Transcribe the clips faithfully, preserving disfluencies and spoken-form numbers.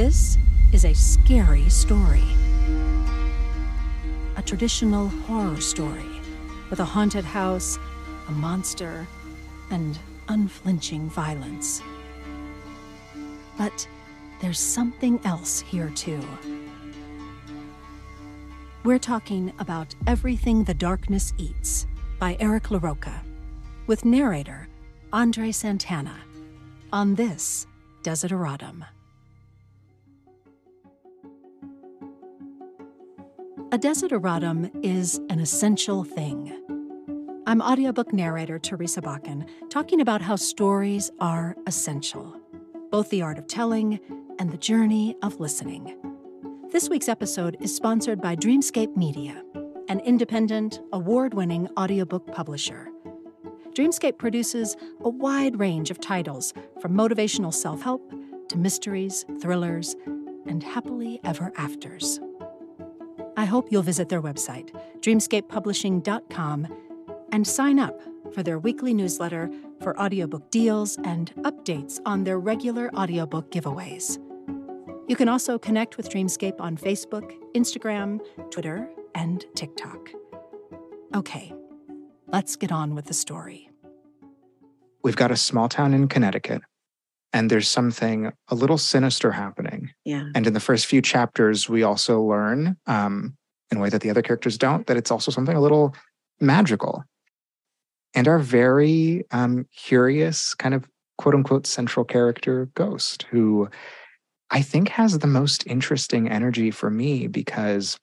This is a scary story. A traditional horror story with a haunted house, a monster, and unflinching violence. But there's something else here too. We're talking about Everything the Darkness Eats by Eric LaRocca, with narrator Andrè Santana, on this Desideratum. A desideratum is an essential thing. I'm audiobook narrator Teresa Bachen, talking about how stories are essential, both the art of telling and the journey of listening. This week's episode is sponsored by Dreamscape Media, an independent, award-winning audiobook publisher. Dreamscape produces a wide range of titles, from motivational self-help to mysteries, thrillers, and happily ever afters. I hope you'll visit their website, dreamscape publishing dot com, and sign up for their weekly newsletter for audiobook deals and updates on their regular audiobook giveaways. You can also connect with Dreamscape on Facebook, Instagram, Twitter, and TikTok. Okay, let's get on with the story. We've got a small town in Connecticut, and there's something a little sinister happening. Yeah. And in the first few chapters, we also learn, um, in a way that the other characters don't, that it's also something a little magical. And our very um, curious, kind of quote-unquote central character, Ghost, who I think has the most interesting energy for me, because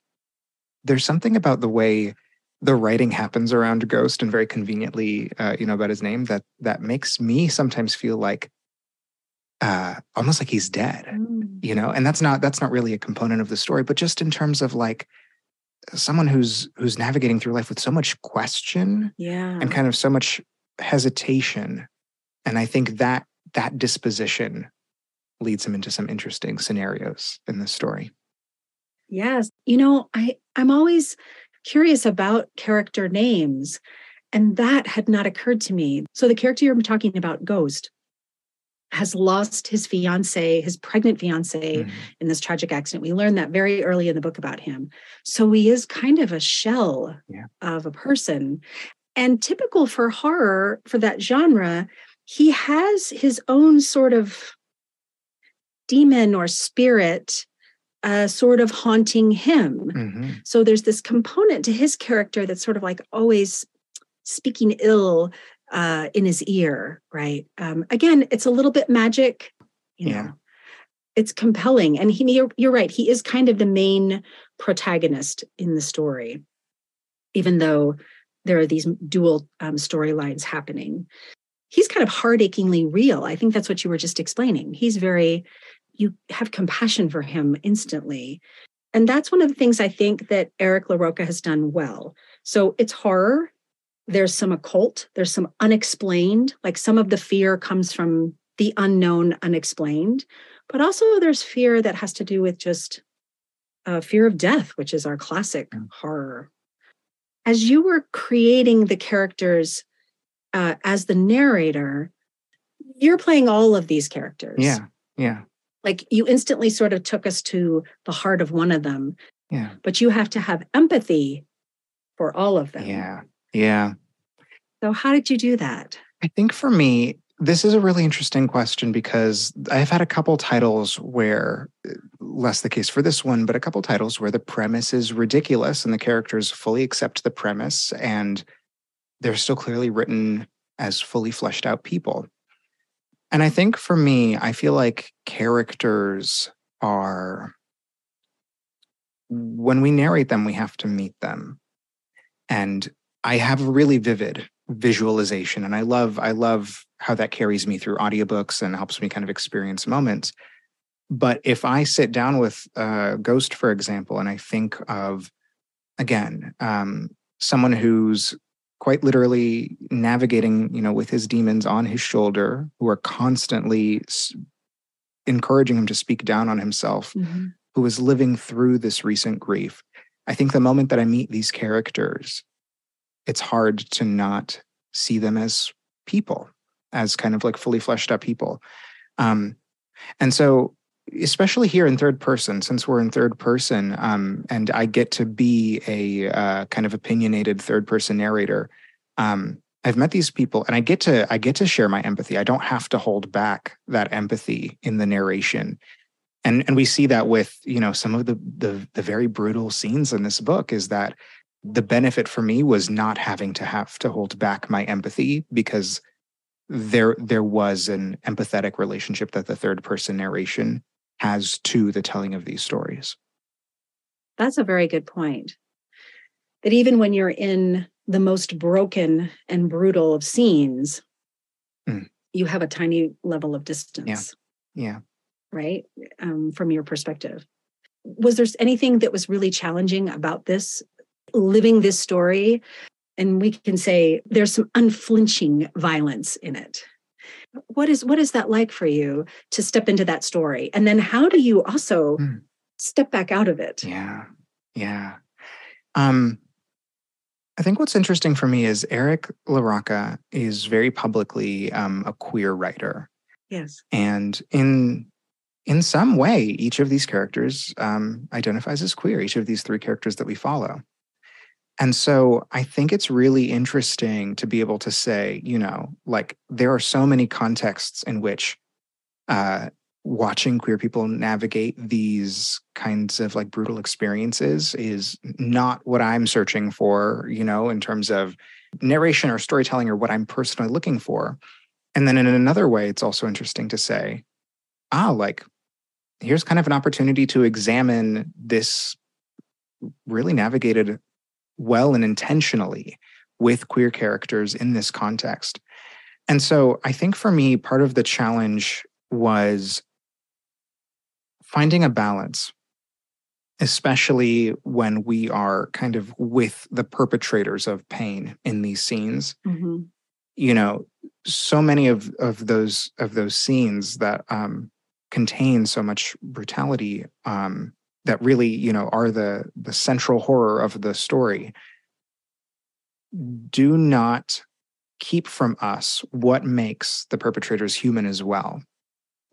there's something about the way the writing happens around Ghost, and very conveniently, uh, you know, about his name, that that makes me sometimes feel like uh, almost like he's dead, mm. you know. And that's not that's not really a component of the story, but just in terms of like someone who's who's navigating through life with so much question, yeah, and kind of so much hesitation. And I think that that disposition leads him into some interesting scenarios in this story. Yes. You know, I, I'm always curious about character names, and that had not occurred to me. So the character you're talking about, Ghost, has lost his fiance, his pregnant fiance, mm-hmm. in this tragic accident. We learned that very early in the book about him. So he is kind of a shell, yeah, of a person. And typical for horror, for that genre, he has his own sort of demon or spirit uh, sort of haunting him. Mm-hmm. So there's this component to his character that's sort of like always speaking ill uh, in his ear, right? Um, again, it's a little bit magic, you know, yeah. It's compelling. And he, you're, you're right, he is kind of the main protagonist in the story, even though there are these dual um, storylines happening. He's kind of heart-achingly real. I think that's what you were just explaining. He's very... You have compassion for him instantly. And that's one of the things I think that Eric LaRocca has done well. So it's horror. There's some occult. There's some unexplained. Like some of the fear comes from the unknown, unexplained. But also there's fear that has to do with just uh, fear of death, which is our classic mm. horror. As you were creating the characters uh, as the narrator, you're playing all of these characters. Yeah, yeah. Like you instantly sort of took us to the heart of one of them. Yeah. But you have to have empathy for all of them. Yeah. Yeah. So how did you do that? I think for me, this is a really interesting question, because I've had a couple titles where, less the case for this one, but a couple titles where the premise is ridiculous and the characters fully accept the premise and they're still clearly written as fully fleshed out people. And I think for me, I feel like characters are, when we narrate them, we have to meet them. And I have a really vivid visualization, and I love, I love how that carries me through audiobooks and helps me kind of experience moments. But if I sit down with uh, Ghost, for example, and I think of, again, um, someone who's quite literally navigating, you know, with his demons on his shoulder, who are constantly s- encouraging him to speak down on himself, mm-hmm. who is living through this recent grief. I think the moment that I meet these characters, it's hard to not see them as people, as kind of like fully fleshed out people. Um, and so especially here in third person, since we're in third person, um, and I get to be a uh, kind of opinionated third person narrator, um, I've met these people and I get to I get to share my empathy. I don't have to hold back that empathy in the narration. And and we see that with, you know, some of the the, the very brutal scenes in this book, is that the benefit for me was not having to have to hold back my empathy, because there there was an empathetic relationship that the third person narration has to the telling of these stories. That's a very good point. That even when you're in the most broken and brutal of scenes, mm. you have a tiny level of distance. Yeah. Yeah. Right. Um, from your perspective. Was there anything that was really challenging about this, living this story? And we can say there's some unflinching violence in it. What is, what is that like for you to step into that story? And then how do you also mm. step back out of it? Yeah. Yeah. Um, I think what's interesting for me is Eric LaRocca is very publicly um, a queer writer. Yes. And in in some way, each of these characters um, identifies as queer, each of these three characters that we follow. And so I think it's really interesting to be able to say, you know, like, there are so many contexts in which uh, watching queer people navigate these kinds of like brutal experiences is not what I'm searching for, you know, in terms of narration or storytelling or what I'm personally looking for. And then in another way, it's also interesting to say, ah, like, here's kind of an opportunity to examine this really navigated well and intentionally with queer characters in this context. And so I think for me, part of the challenge was finding a balance, especially when we are kind of with the perpetrators of pain in these scenes. Mm-hmm. You know, so many of, of those of those scenes that um, contain so much brutality um, that really, you know, are the the central horror of the story, do not keep from us what makes the perpetrators human as well.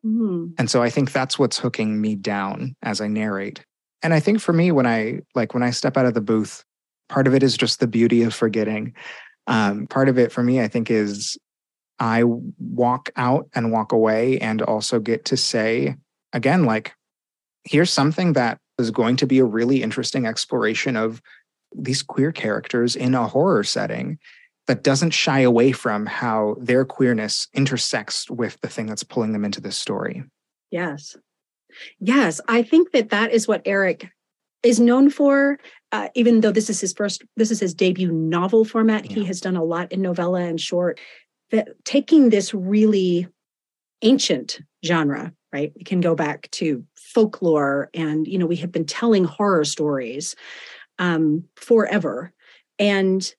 Mm-hmm. And so I think that's what's hooking me down as I narrate. And I think for me, when I like when I step out of the booth, part of it is just the beauty of forgetting. Um, part of it for me, I think, is I walk out and walk away and also get to say, again, like, here's something that is going to be a really interesting exploration of these queer characters in a horror setting that doesn't shy away from how their queerness intersects with the thing that's pulling them into this story. Yes. Yes. I think that that is what Eric is known for, uh, even though this is his first, this is his debut novel format. Yeah. He has done a lot in novella and short, that taking this really ancient genre, right? We can go back to folklore and, you know, we have been telling horror stories um, forever. And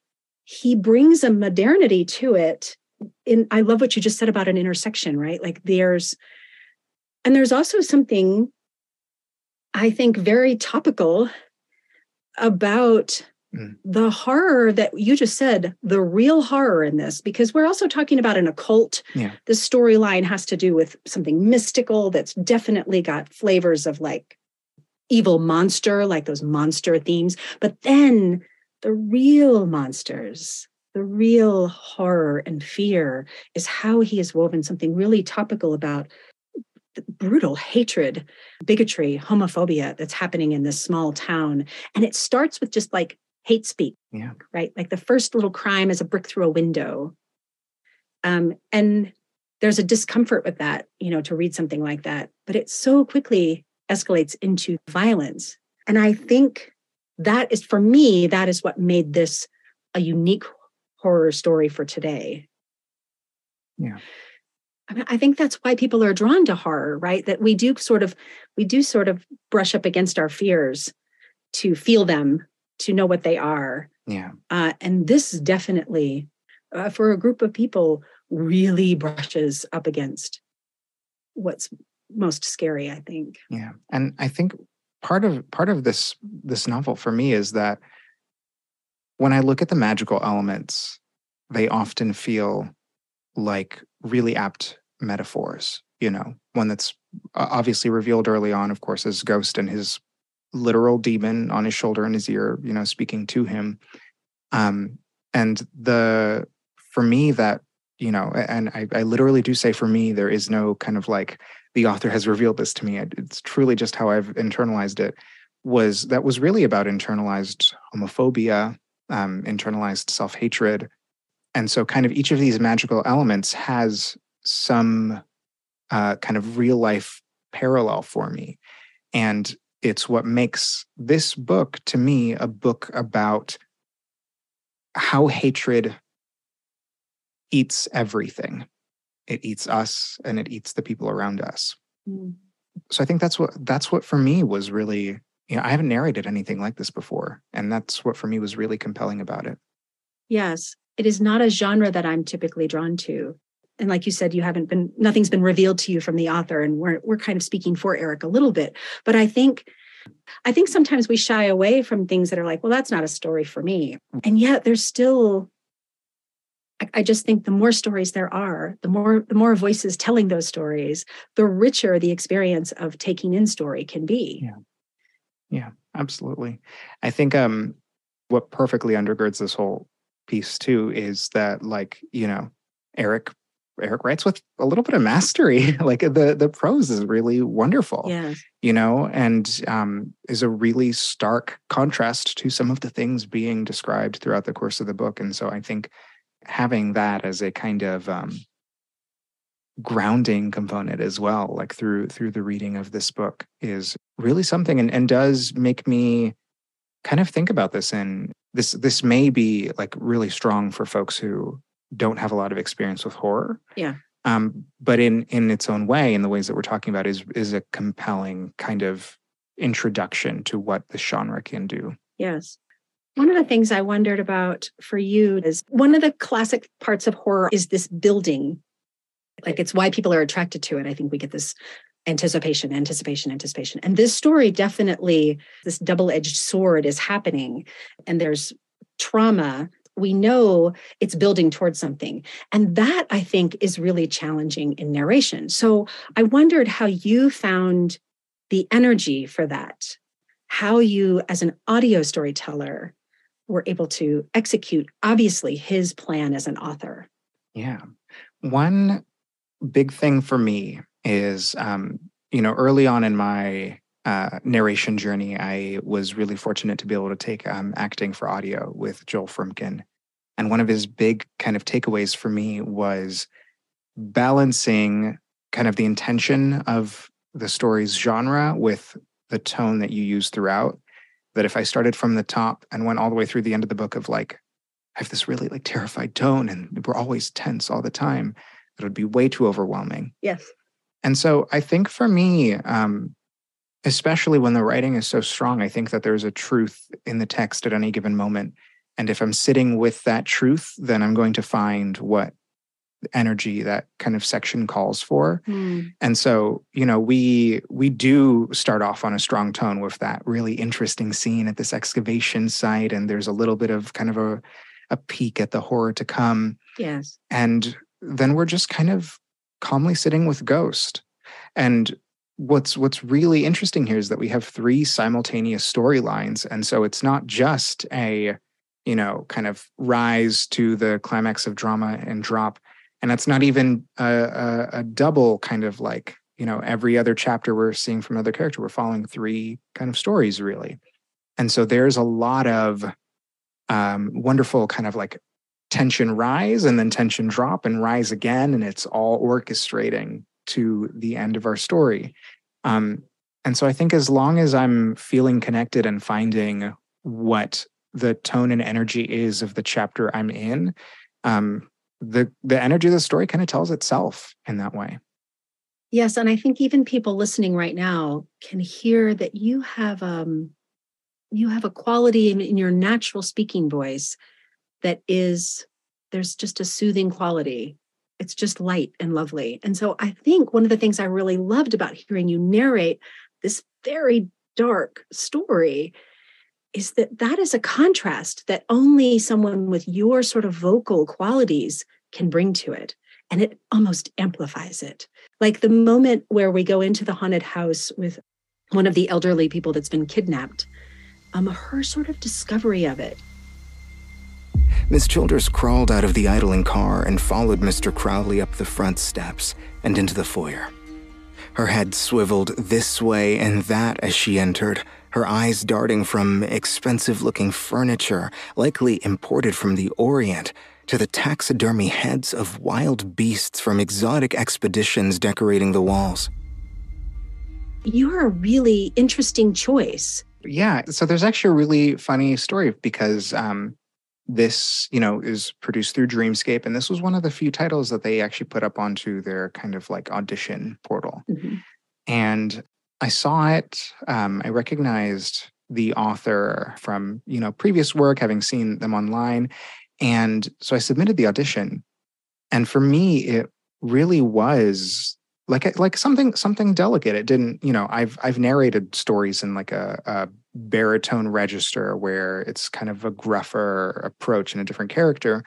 he brings a modernity to it. And I love what you just said about an intersection, right? Like there's, and there's also something, I think, very topical about mm. the horror that you just said, the real horror in this, because we're also talking about an occult. Yeah. The storyline has to do with something mystical that's definitely got flavors of like evil monster, like those monster themes. But then the real monsters, the real horror and fear is how he has woven something really topical about the brutal hatred, bigotry, homophobia that's happening in this small town. And it starts with just like hate speak, yeah. right? Like the first little crime is a brick through a window. Um, and there's a discomfort with that, you know, to read something like that. But it so quickly escalates into violence. And I think that is, for me, that is what made this a unique horror story for today. Yeah. I mean, I think that's why people are drawn to horror, right? That we do sort of, we do sort of brush up against our fears to feel them, to know what they are. Yeah. Uh, and this definitely, uh, for a group of people, really brushes up against what's most scary, I think. Yeah. And I think Part of part of this this novel for me is that when I look at the magical elements, they often feel like really apt metaphors. You know, one that's obviously revealed early on, of course, as Ghost and his literal demon on his shoulder and his ear, you know, speaking to him. Um, and the, for me, that, you know, and I, I literally do say for me, there is no kind of like, the author has revealed this to me. It's truly just how I've internalized it. Was that was really about internalized homophobia, um, internalized self-hatred. And so kind of each of these magical elements has some uh, kind of real life parallel for me. And it's what makes this book, to me, a book about how hatred eats everything. It eats us and it eats the people around us. Mm. So I think that's what, that's what for me was really, you know, I haven't narrated anything like this before. And that's what for me was really compelling about it. Yes. It is not a genre that I'm typically drawn to. And like you said, you haven't been, nothing's been revealed to you from the author. And we're we're kind of speaking for Eric a little bit. But I think, I think sometimes we shy away from things that are like, well, that's not a story for me. And yet there's still, I, I just think the more stories there are, the more, the more voices telling those stories, the richer the experience of taking in story can be. Yeah. Yeah, absolutely. I think um, what perfectly undergirds this whole piece too is that, like, you know, Eric Eric writes with a little bit of mastery. Like the the prose is really wonderful, yeah. You know, and um, is a really stark contrast to some of the things being described throughout the course of the book. And so I think having that as a kind of um, grounding component as well, like through through the reading of this book, is really something, and, and does make me kind of think about this. And this this may be like really strong for folks who don't have a lot of experience with horror. Yeah. Um, but in in its own way, in the ways that we're talking about, is is a compelling kind of introduction to what the genre can do. Yes. One of the things I wondered about for you is one of the classic parts of horror is this building. Like, it's why people are attracted to it. I think we get this anticipation, anticipation, anticipation. And this story definitely, this double-edged sword is happening. And there's trauma. We know it's building towards something. And that, I think, is really challenging in narration. So I wondered how you found the energy for that, how you, as an audio storyteller, were able to execute, obviously, his plan as an author. Yeah. One big thing for me is, um, you know, early on in my uh, narration journey, I was really fortunate to be able to take um, acting for audio with Joel Frumkin. And one of his big kind of takeaways for me was balancing kind of the intention of the story's genre with the tone that you use throughout. That if I started from the top and went all the way through the end of the book of like, I have this really like terrified tone and we're always tense all the time, it would be way too overwhelming. Yes. And so I think for me, um, especially when the writing is so strong, I think that there's a truth in the text at any given moment. And if I'm sitting with that truth, then I'm going to find what energy that kind of section calls for. Mm. And so, you know, we we do start off on a strong tone with that really interesting scene at this excavation site. And there's a little bit of kind of a, a peek at the horror to come. Yes. And then we're just kind of calmly sitting with Ghost. And what's what's really interesting here is that we have three simultaneous storylines. And so it's not just a, you know, kind of rise to the climax of drama and drop. And it's not even a, a, a double kind of like, you know, every other chapter we're seeing from another character. We're following three kind of stories, really. And so there's a lot of um, wonderful kind of like tension rise and then tension drop and rise again. And it's all orchestrating to the end of our story. Um, and so I think as long as I'm feeling connected and finding what the tone and energy is of the chapter I'm in, um, the, the energy of the story kind of tells itself in that way. Yes. And I think even people listening right now can hear that you have, um, you have a quality in, in your natural speaking voice that is, there's just a soothing quality. It's just light and lovely. And so I think one of the things I really loved about hearing you narrate this very dark story is that that is a contrast that only someone with your sort of vocal qualities can bring to it. and it almost amplifies it. Like the moment where we go into the haunted house with one of the elderly people that's been kidnapped, um, her sort of discovery of it. Miss Childers crawled out of the idling car and followed Mister Crowley up the front steps and into the foyer. Her head swiveled this way and that as she entered, her eyes darting from expensive-looking furniture, likely imported from the Orient, to the taxidermy heads of wild beasts from exotic expeditions decorating the walls. You're a really interesting choice. Yeah, so there's actually a really funny story because um, this, you know, is produced through Dreamscape, and this was one of the few titles that they actually put up onto their kind of like audition portal. Mm-hmm. And I saw it, um, I recognized the author from, you know, previous work, having seen them online. And so I submitted the audition. And for me, it really was like like something something delicate. It didn't, you know, I've I've narrated stories in like a, a baritone register where it's kind of a gruffer approach and a different character.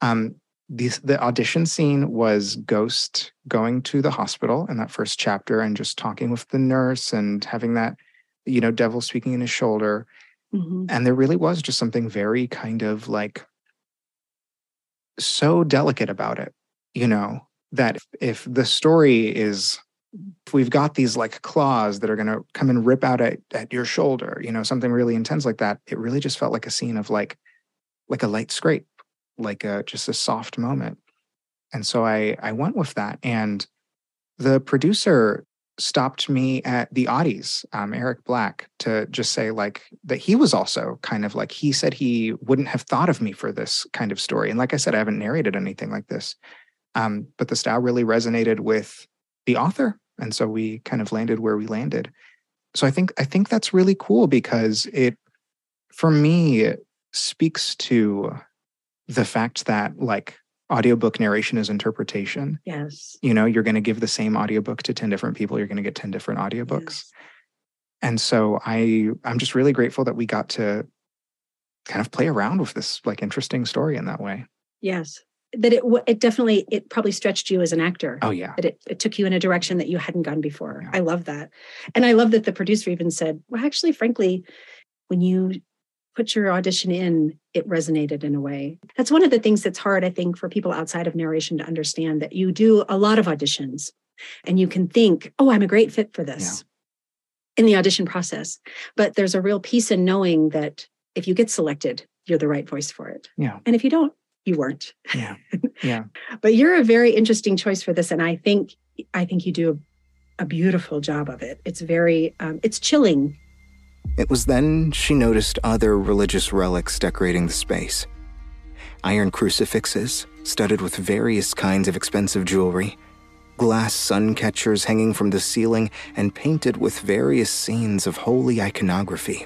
Um, these, the audition scene was Ghost going to the hospital in that first chapter and just talking with the nurse and having that, you know, devil speaking in his shoulder. Mm-hmm. And there really was just something very kind of like so delicate about it, you know, that if, if the story is, we've got these like claws that are going to come and rip out at, at your shoulder, you know, something really intense like that. It really just felt like a scene of like, like a light scrape, like a, just a soft moment. And so I, I went with that. And the producer stopped me at the Oddies, um, Eric Black, to just say like that he was also kind of like, he said he wouldn't have thought of me for this kind of story. And like I said, I haven't narrated anything like this. Um, but the style really resonated with the author. And so we kind of landed where we landed. So I think, I think that's really cool because it, for me, it speaks to the fact that like audiobook narration is interpretation. Yes. You know, you're going to give the same audiobook to ten different people. You're going to get ten different audiobooks. Yes. And so I, I'm just really grateful that we got to kind of play around with this like interesting story in that way. Yes. That it it definitely, it probably stretched you as an actor. Oh yeah. That it, it took you in a direction that you hadn't gone before. Yeah. I love that. And I love that the producer even said, well, actually, frankly, when you put your audition in, it resonated in a way. That's one of the things that's hard, I think, for people outside of narration to understand, that you do a lot of auditions and you can think, oh, I'm a great fit for this yeah. in the audition process. But there's a real peace in knowing that if you get selected, you're the right voice for it. Yeah. And if you don't, you weren't. Yeah. Yeah. But you're a very interesting choice for this. And I think, I think you do a, a beautiful job of it. It's very, um, it's chilling. It was then she noticed other religious relics decorating the space. Iron crucifixes, studded with various kinds of expensive jewelry, glass sun catchers hanging from the ceiling and painted with various scenes of holy iconography.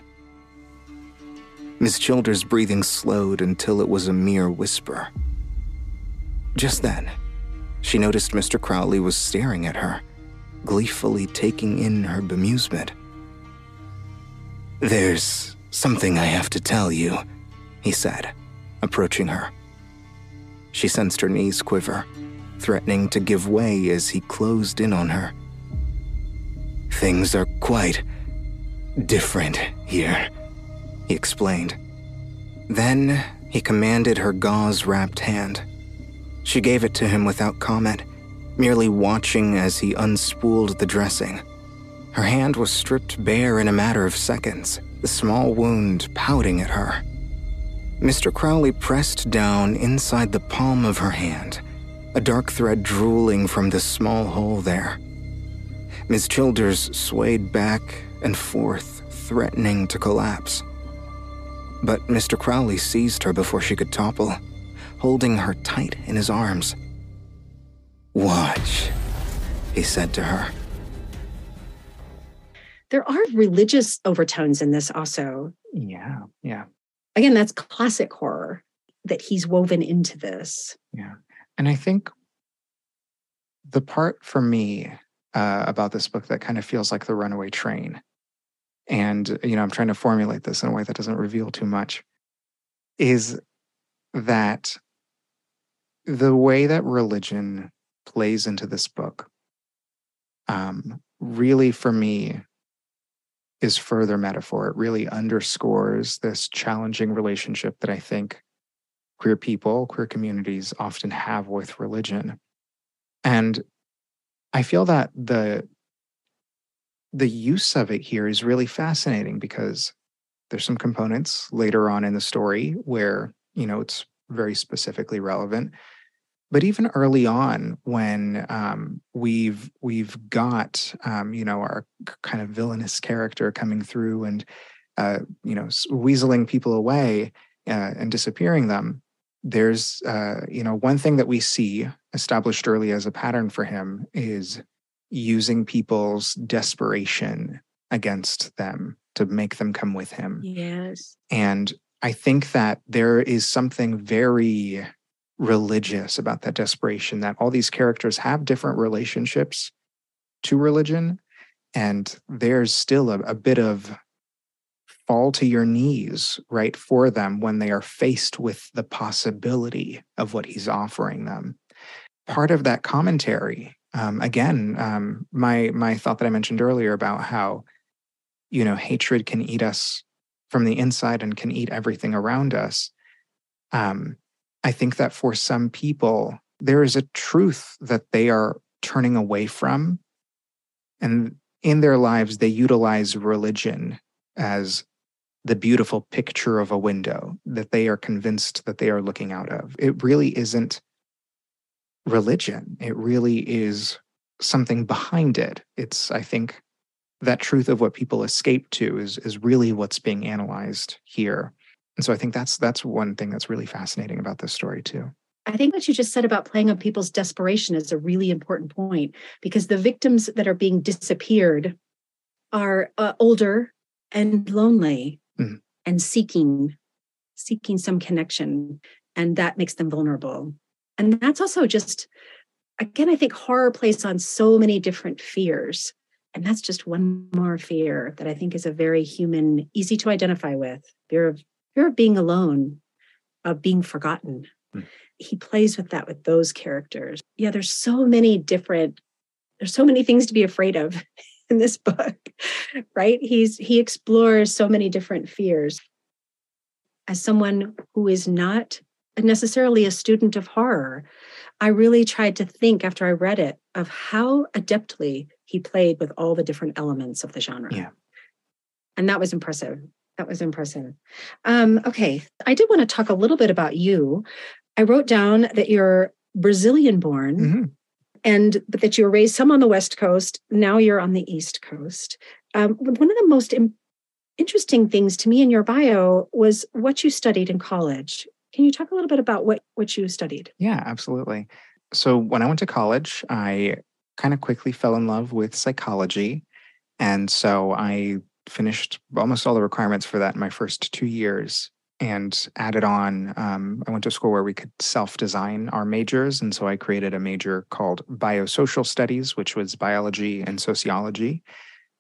Miss Childers' breathing slowed until it was a mere whisper. Just then, she noticed Mister Crowley was staring at her, gleefully taking in her bemusement. There's something I have to tell you, he said, approaching her. She sensed her knees quiver, threatening to give way as he closed in on her. Things are quite different here, he explained. Then he commanded her gauze-wrapped hand. She gave it to him without comment, merely watching as he unspooled the dressing. Her hand was stripped bare in a matter of seconds, the small wound pouting at her. Mister Crowley pressed down inside the palm of her hand, a dark thread drooling from the small hole there. Miss Childers swayed back and forth, threatening to collapse. But Mister Crowley seized her before she could topple, holding her tight in his arms. Watch, he said to her. There are religious overtones in this also. Yeah, yeah. Again, that's classic horror that he's woven into this. Yeah. And I think the part for me uh, about this book that kind of feels like the runaway train, and, you know, I'm trying to formulate this in a way that doesn't reveal too much, is that the way that religion plays into this book, um, really for me, is further metaphor. It really underscores this challenging relationship that I think queer people, queer communities often have with religion. And I feel that the, the use of it here is really fascinating, because there's some components later on in the story where, you know, it's very specifically relevant. But even early on, when um, we've we've got um, you know, our kind of villainous character coming through and uh, you know, weaseling people away uh, and disappearing them, there's uh, you know, one thing that we see established early as a pattern for him is using people's desperation against them to make them come with him. Yes, and I think that there is something very religious about that desperation, that all these characters have different relationships to religion, and there's still a, a bit of fall to your knees, right, for them when they are faced with the possibility of what he's offering them. Part of that commentary, um, again, um, my my thought that I mentioned earlier about how, you know, hatred can eat us from the inside and can eat everything around us. Um, I think that for some people, there is a truth that they are turning away from. And in their lives, they utilize religion as the beautiful picture of a window that they are convinced that they are looking out of. It really isn't religion. It really is something behind it. It's, I think, that truth of what people escape to is, is really what's being analyzed here. And so I think that's that's one thing that's really fascinating about this story, too. I think what you just said about playing on people's desperation is a really important point, because the victims that are being disappeared are uh, older and lonely, mm-hmm. and seeking, seeking some connection. And that makes them vulnerable. And that's also just, again, I think horror plays on so many different fears. And that's just one more fear that I think is a very human, easy to identify with, fear of fear of being alone, of being forgotten. Mm. He plays with that with those characters. Yeah, there's so many different, there's so many things to be afraid of in this book, right? He's he explores so many different fears. As someone who is not necessarily a student of horror, I really tried to think after I read it of how adeptly he played with all the different elements of the genre. Yeah. And that was impressive. That was impressive. Um, okay. I did want to talk a little bit about you. I wrote down that you're Brazilian born, mm-hmm. and but that you were raised some on the West Coast. Now you're on the East Coast. Um, one of the most im- interesting things to me in your bio was what you studied in college. Can you talk a little bit about what, what you studied? Yeah, absolutely. So when I went to college, I kind of quickly fell in love with psychology. And so I finished almost all the requirements for that in my first two years and added on. Um, I went to a school where we could self-design our majors. And so I created a major called biosocial studies, which was biology and sociology.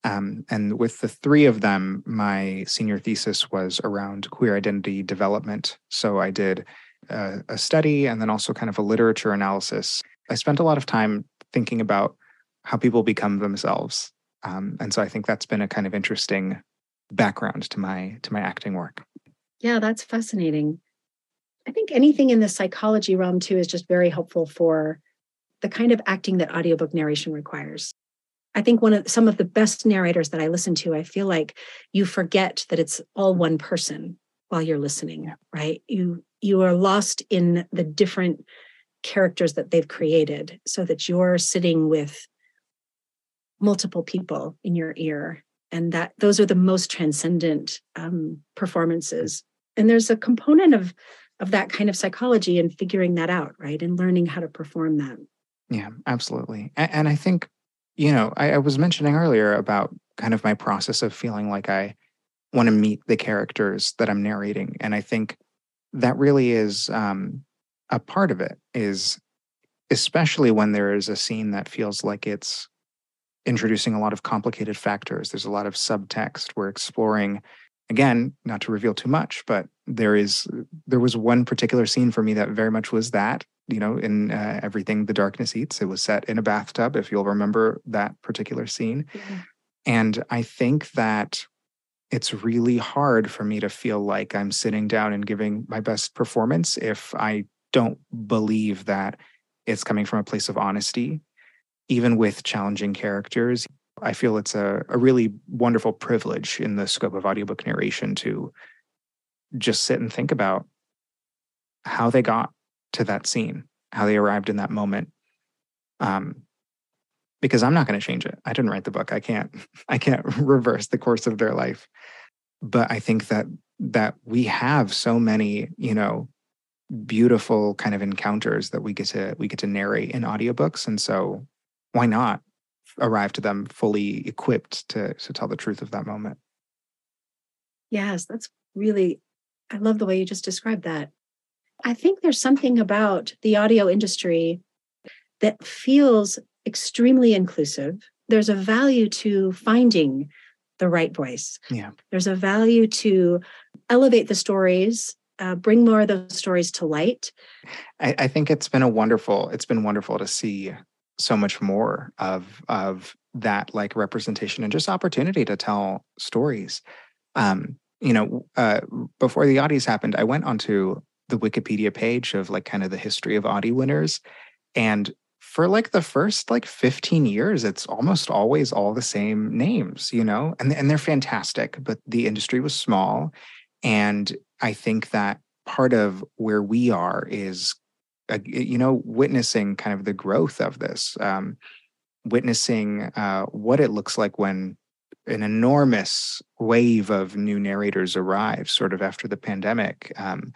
Um, and with the three of them, my senior thesis was around queer identity development. So I did a, a study and then also kind of a literature analysis. I spent a lot of time thinking about how people become themselves. Um, and so I think that's been a kind of interesting background to my to my acting work. Yeah, that's fascinating. I think anything in the psychology realm, too, is just very helpful for the kind of acting that audiobook narration requires. I think one of some of the best narrators that I listen to, I feel like you forget that it's all one person while you're listening, yeah. right? You you are lost in the different characters that they've created, so that you're sitting with multiple people in your ear, and that those are the most transcendent um, performances. And there's a component of of that kind of psychology and figuring that out, right? And learning how to perform that. Yeah, absolutely. And, and I think, you know, I, I was mentioning earlier about kind of my process of feeling like I want to meet the characters that I'm narrating. And I think that really is um, a part of it, is especially when there is a scene that feels like it's introducing a lot of complicated factors. There's a lot of subtext. We're exploring, again, not to reveal too much, but there is there was one particular scene for me that very much was that, you know, in uh, Everything the Darkness Eats. It was set in a bathtub, if you'll remember that particular scene. Mm-hmm. And I think that it's really hard for me to feel like I'm sitting down and giving my best performance if I don't believe that it's coming from a place of honesty, even with challenging characters. I feel it's a, a really wonderful privilege in the scope of audiobook narration to just sit and think about how they got to that scene, how they arrived in that moment. Um, because I'm not going to change it. I didn't write the book. I can't, I can't reverse the course of their life. But I think that, that we have so many, you know, beautiful kind of encounters that we get to, we get to narrate in audiobooks. And so why not arrive to them fully equipped to, to tell the truth of that moment? Yes, that's really, I love the way you just described that. I think there's something about the audio industry that feels extremely inclusive. There's a value to finding the right voice. Yeah. There's a value to elevate the stories, uh, bring more of those stories to light. I, I think it's been a wonderful, it's been wonderful to see so much more of, of that like representation and just opportunity to tell stories. Um, you know, uh, before the Oddies happened, I went onto the Wikipedia page of like kind of the history of Oddie winners. And for like the first like fifteen years, it's almost always all the same names, you know, and, and they're fantastic, but the industry was small. And I think that part of where we are is, uh, you know, witnessing kind of the growth of this, um, witnessing uh, what it looks like when an enormous wave of new narrators arrives sort of after the pandemic. Um,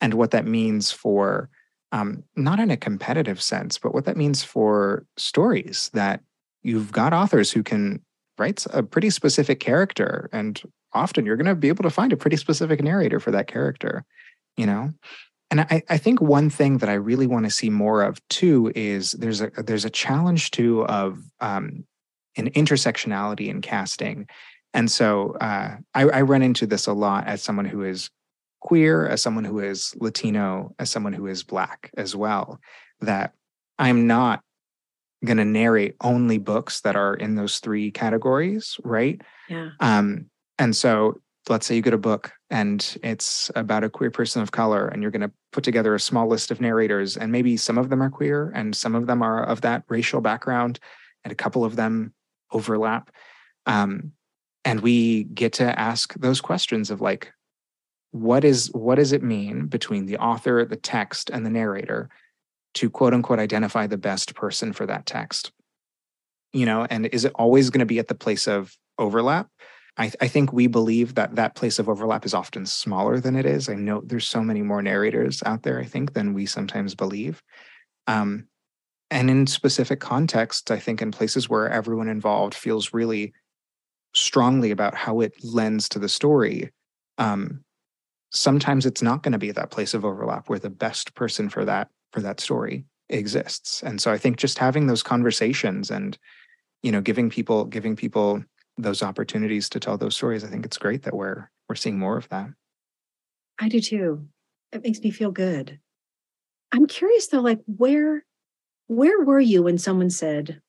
And what that means for, um, not in a competitive sense, but what that means for stories that you've got authors who can write a pretty specific character. And often you're going to be able to find a pretty specific narrator for that character, you know? And I, I think one thing that I really want to see more of too is there's a, there's a challenge too of um, an intersectionality in casting. And so uh, I, I run into this a lot as someone who is queer, as someone who is Latino, as someone who is Black as well, that I'm not going to narrate only books that are in those three categories, right? Yeah. Um, and so let's say you get a book and it's about a queer person of color and you're going to put together a small list of narrators, and maybe some of them are queer and some of them are of that racial background and a couple of them overlap. Um, and we get to ask those questions of like, What is what does it mean between the author, the text, and the narrator to quote unquote identify the best person for that text? You know, and is it always going to be at the place of overlap? I, th- I think we believe that that place of overlap is often smaller than it is. I know there's so many more narrators out there, I think, than we sometimes believe. Um, and in specific contexts, I think in places where everyone involved feels really strongly about how it lends to the story. Um, Sometimes it's not going to be that place of overlap where the best person for that for that story exists. And so I think just having those conversations and, you know, giving people giving people those opportunities to tell those stories, I think it's great that we're we're seeing more of that. I do too. It makes me feel good. I'm curious though, like where where were you when someone said,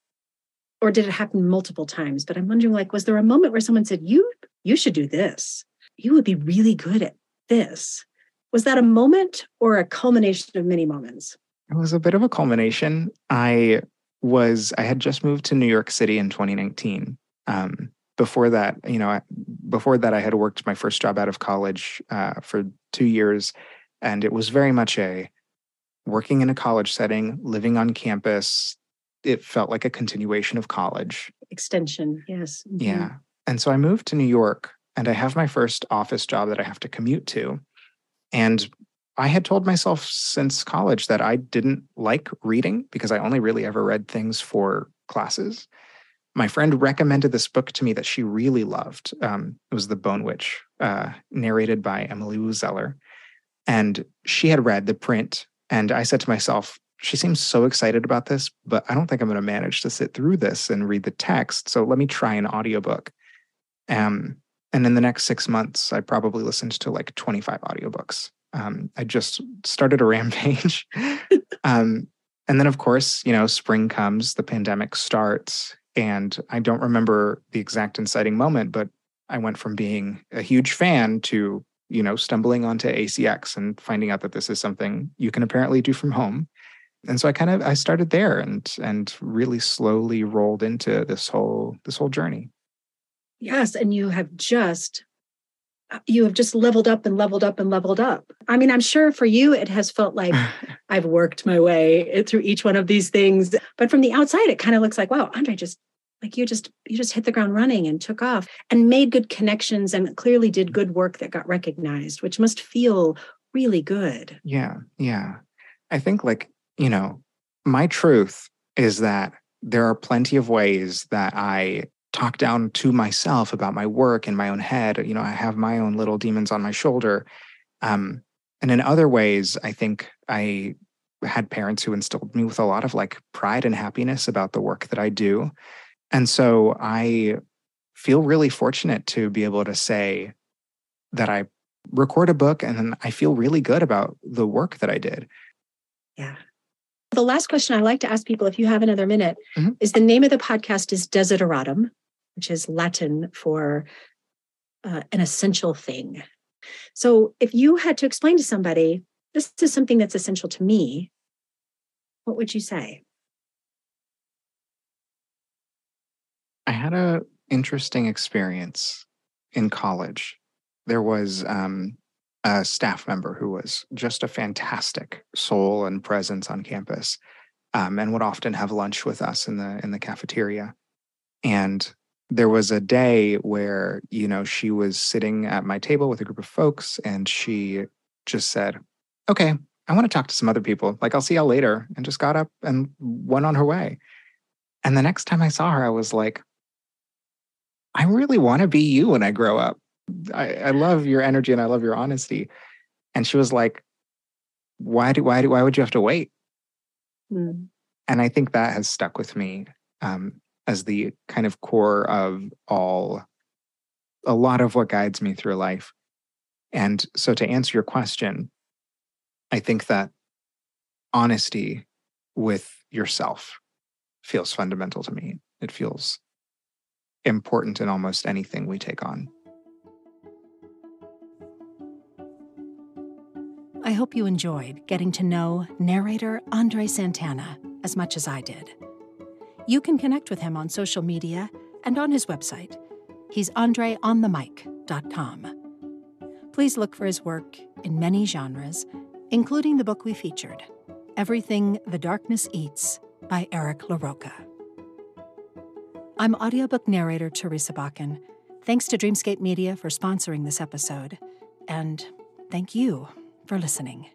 or did it happen multiple times? But I'm wondering, like, was there a moment where someone said, you you should do this? You would be really good at this? Was that a moment or a culmination of many moments? It was a bit of a culmination. I was, I had just moved to New York City in twenty nineteen. Um, before that, you know, I, before that, I had worked my first job out of college uh, for two years. And it was very much a working in a college setting, living on campus. It felt like a continuation of college. Extension, yes. Mm-hmm. Yeah. And so I moved to New York. And I have my first office job that I have to commute to. And I had told myself since college that I didn't like reading because I only really ever read things for classes. My friend recommended this book to me that she really loved. Um, it was The Bone Witch, uh, narrated by Emily Zeller. And she had read the print. And I said to myself, she seems so excited about this, but I don't think I'm going to manage to sit through this and read the text. So let me try an audiobook. Um, And in the next six months, I probably listened to like twenty-five audiobooks. Um, I just started a rampage. um, and then, of course, you know, spring comes, the pandemic starts, and I don't remember the exact inciting moment, but I went from being a huge fan to, you know, stumbling onto A C X and finding out that this is something you can apparently do from home. And so I kind of, I started there and and really slowly rolled into this whole, this whole journey. Yes. And you have just, you have just leveled up and leveled up and leveled up. I mean, I'm sure for you, it has felt like I've worked my way through each one of these things. But from the outside, it kind of looks like, wow, Andrè just, like you just, you just hit the ground running and took off and made good connections and clearly did good work that got recognized, which must feel really good. Yeah. Yeah. I think like, you know, my truth is that there are plenty of ways that I talk down to myself about my work in my own head. You know, I have my own little demons on my shoulder. Um, and in other ways, I think I had parents who instilled me with a lot of like pride and happiness about the work that I do. And so I feel really fortunate to be able to say that I record a book and then I feel really good about the work that I did. Yeah. The last question I like to ask people, if you have another minute, mm-hmm. is the name of the podcast is Desideratum, which is Latin for uh, an essential thing. So if you had to explain to somebody, this is something that's essential to me, what would you say? I had an interesting experience in college. There was um, a staff member who was just a fantastic soul and presence on campus, um, and would often have lunch with us in the in the cafeteria. And there was a day where, you know, she was sitting at my table with a group of folks, and she just said, "Okay, I want to talk to some other people. Like, I'll see y'all later," and just got up and went on her way. And the next time I saw her, I was like, I really want to be you when I grow up. I, I love your energy and I love your honesty. And she was like, why do, why do, why would you have to wait? Mm. And I think that has stuck with me um, as the kind of core of all, a lot of what guides me through life. And so to answer your question, I think that honesty with yourself feels fundamental to me. It feels important in almost anything we take on. I hope you enjoyed getting to know narrator Andrè Santana as much as I did. You can connect with him on social media and on his website. He's Andre on the mic dot com. Please look for his work in many genres, including the book we featured, Everything the Darkness Eats by Eric LaRocca. I'm audiobook narrator Teresa Bachen. Thanks to Dreamscape Media for sponsoring this episode, and thank you for listening.